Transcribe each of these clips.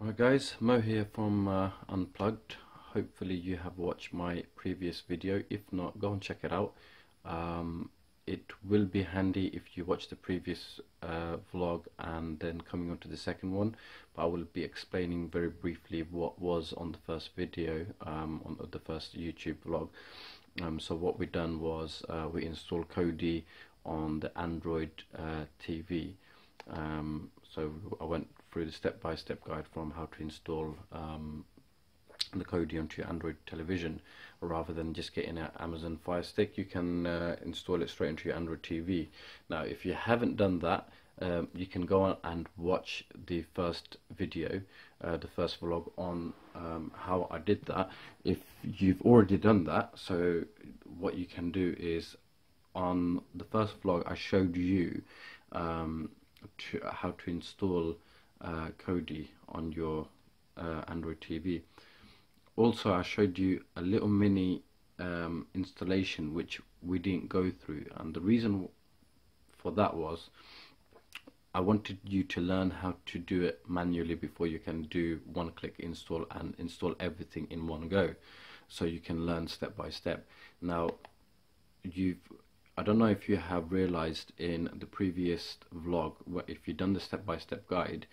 Alright guys, Mo here from Unplugged. Hopefully you have watched my previous video. If not, go and check it out. It will be handy if you watch the previous vlog and then coming on to the second one, but I will be explaining very briefly what was on the first video, on the first YouTube vlog. So what we done was we installed Kodi on the Android TV. So I went through the step-by-step guide from how to install the Kodi onto your Android television, rather than just getting an Amazon Fire stick. You can install it straight into your Android TV. Now if you haven't done that, you can go on and watch the first video, the first vlog on how I did that. If you've already done that, so what you can do is, on the first vlog I showed you how to install Kodi on your Android TV. Also I showed you a little mini installation which we didn't go through, and the reason for that was I wanted you to learn how to do it manually before you can do one click install and install everything in one go, so you can learn step by step. Now I don't know if you have realized in the previous vlog, if you've done the step by step guide,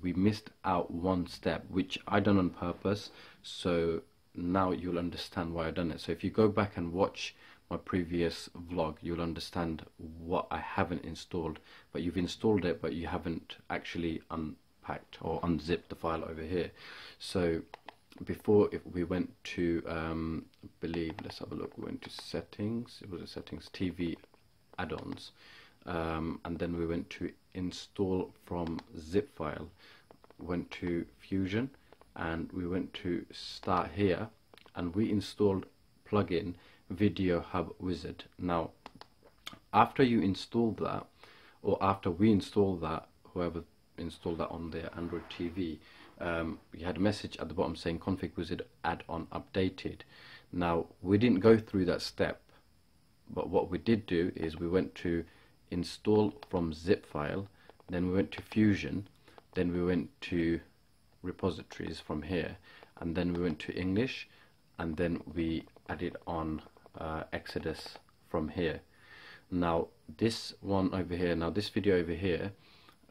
we missed out one step which I done on purpose, so now you'll understand why I done it. So if you go back and watch my previous vlog, you'll understand what I haven't installed, but you've installed it but you haven't actually unpacked or unzipped the file over here. So before, if we went to I believe, let's have a look, we went to settings, it was a settings, TV add-ons, and then we went to install from zip file, went to Fusion, and we went to start here, and we installed plugin Video Hub Wizard. Now after you install that, or after we install that, whoever installed that on their Android TV, you had a message at the bottom saying config wizard add-on updated. Now we didn't go through that step, but what we did do is we went to install from zip file, then we went to Fusion, then we went to repositories from here, and then we went to English, and then we added on Exodus from here. Now this one over here, now this video over here,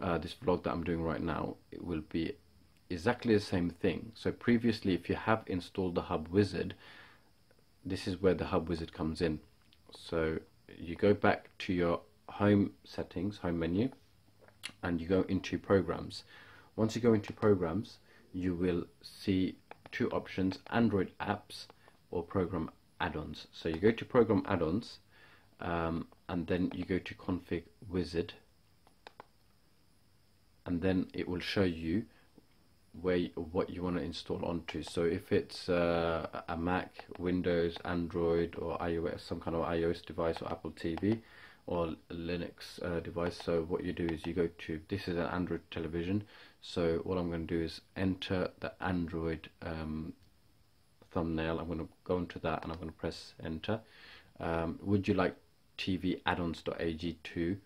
this vlog that I'm doing right now, it will be exactly the same thing. So previously, if you have installed the Hub Wizard, this is where the Hub Wizard comes in. So you go back to your home settings, home menu, and you go into programs. Once you go into programs, you will see two options, Android apps or program add-ons. So you go to program add-ons, and then you go to config wizard, and then it will show you where what you want to install onto. So if it's a Mac, Windows, Android, or iOS, some kind of iOS device, or Apple TV, or Linux device, so what you do is you go to, this is an Android television, so all I'm going to do is enter the Android thumbnail. I'm going to go into that and I'm going to press enter. Would you like tvaddons.ag to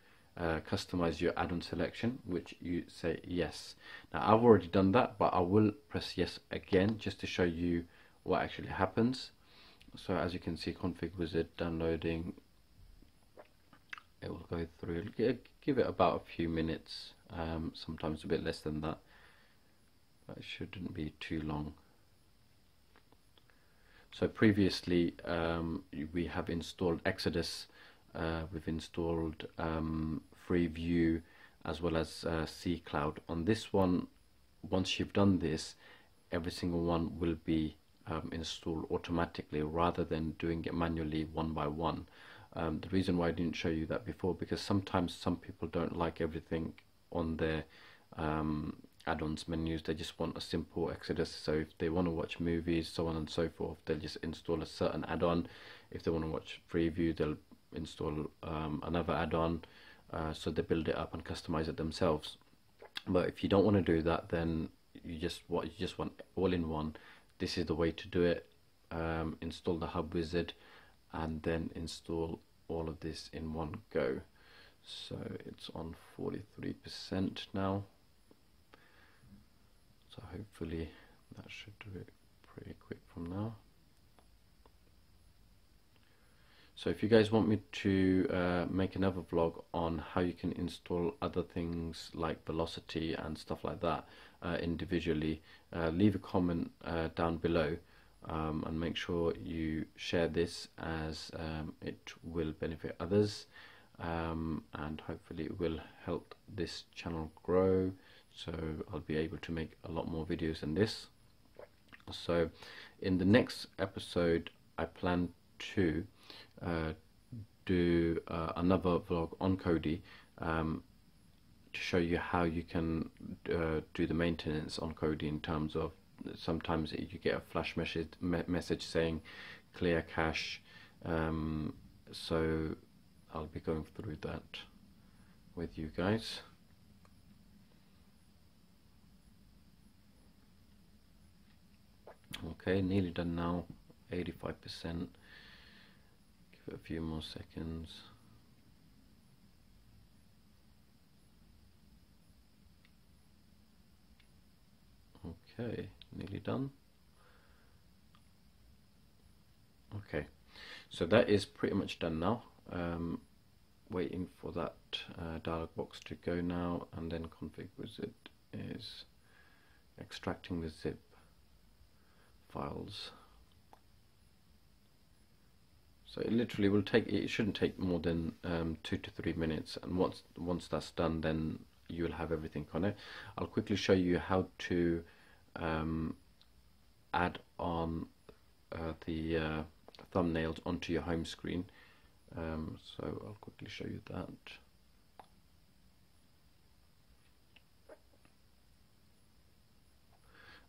customize your add-on selection, which you say yes. Now I've already done that, but I will press yes again just to show you what actually happens. So as you can see, config wizard downloading, it will go through, give it about a few minutes, sometimes a bit less than that, but it shouldn't be too long. So previously we have installed Exodus, we've installed Freeview, as well as cCloud. On this one, once you've done this, every single one will be installed automatically rather than doing it manually one by one. The reason why I didn't show you that before, because sometimes some people don't like everything on their add-ons menus. They just want a simple Exodus, so if they want to watch movies, so on and so forth, they'll just install a certain add-on. If they want to watch Freeview, they'll install another add-on, so they build it up and customize it themselves. But if you don't want to do that, then you just want all in one. This is the way to do it. Install the Hub Wizard, and then install all of this in one go. So it's on 43% now. So hopefully that should do it pretty quick from now. So if you guys want me to make another vlog on how you can install other things like Velocity and stuff like that individually, leave a comment down below and make sure you share this, as it will benefit others and hopefully it will help this channel grow, so I'll be able to make a lot more videos than this. So in the next episode I plan to do another vlog on Kodi to show you how you can do the maintenance on Kodi, in terms of sometimes you get a flash message saying clear cache, so I'll be going through that with you guys. Okay, nearly done now, 85%. Give it a few more seconds. Okay, nearly done. Okay, so that is pretty much done now. Waiting for that dialog box to go now, and then config wizard is extracting the zip files. So it literally will take, it shouldn't take more than 2 to 3 minutes, and once that's done, then you will have everything on it. I'll quickly show you how to add on the thumbnails onto your home screen. So I'll quickly show you that.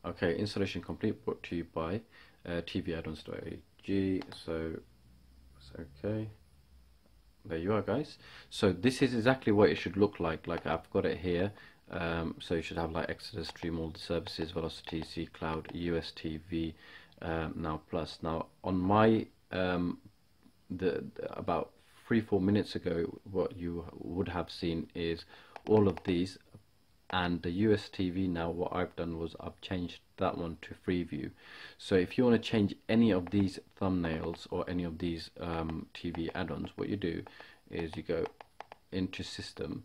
Okay, installation complete, brought to you by tvaddons.ag. So it's okay. There you are, guys. So this is exactly what it should look like. Like, I've got it here. So you should have like Exodus, stream all the services, Velocity, cCloud, US TV Now Plus. Now on my about 3-4 minutes ago, what you would have seen is all of these. And the US TV Now, what I've done was I've changed that one to Freeview. So if you want to change any of these thumbnails or any of these TV add-ons, what you do is you go into System,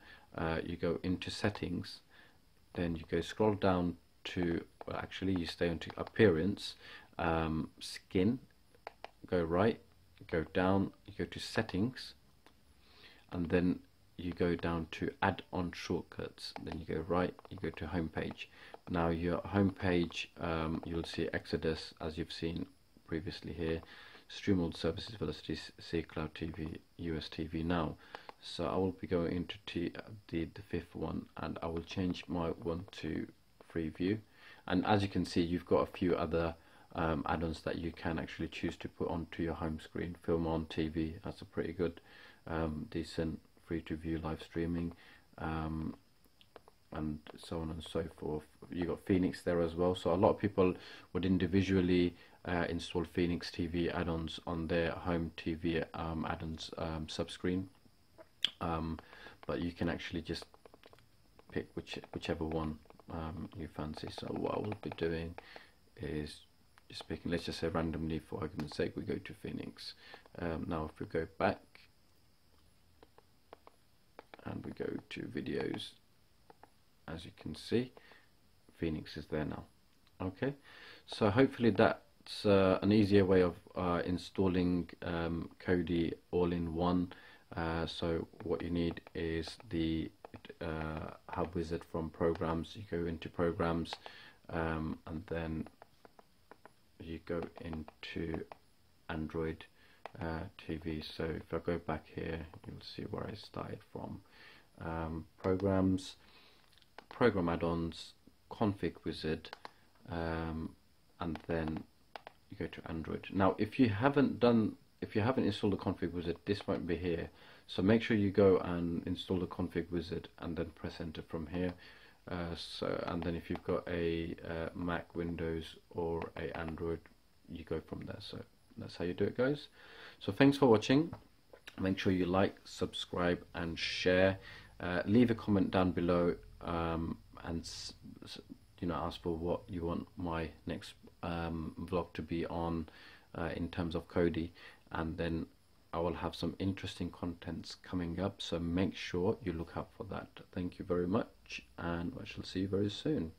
you go into Settings, then you go scroll down to, well, actually you stay into Appearance, Skin, go right, go down, you go to Settings, and then you go down to add-on shortcuts, then you go right, you go to homepage. Now your homepage, you'll see Exodus, as you've seen previously here, stream all services, Velocity, cCloud TV, US TV Now. So I will be going into the fifth one, and I will change my one to Freeview. And as you can see, you've got a few other add-ons that you can actually choose to put onto your home screen. Film on TV, that's a pretty good, decent, free to view live streaming, and so on and so forth. You got Phoenix there as well. So a lot of people would individually install Phoenix TV add-ons on their home TV add-ons subscreen, but you can actually just pick whichever one you fancy. So what I will be doing is just picking, let's just say randomly for argument's sake, we go to Phoenix. Now if we go back and we go to videos, as you can see, Phoenix is there now. Okay, so hopefully that's an easier way of installing Kodi all in one. So what you need is the Hub Wizard from Programs. You go into Programs, and then you go into Android TV. So if I go back here, you'll see where I started from. Programs, program add-ons, config wizard, and then you go to Android. Now if you haven't installed the config wizard, this won't be here, so make sure you go and install the config wizard and then press enter from here. So, and then if you've got a Mac, Windows or a Android, you go from there. So that's how you do it, guys. So thanks for watching. Make sure you like, subscribe and share. Leave a comment down below and ask for what you want my next vlog to be on in terms of Kodi, and then I will have some interesting contents coming up, so make sure you look out for that. Thank you very much, and I shall see you very soon.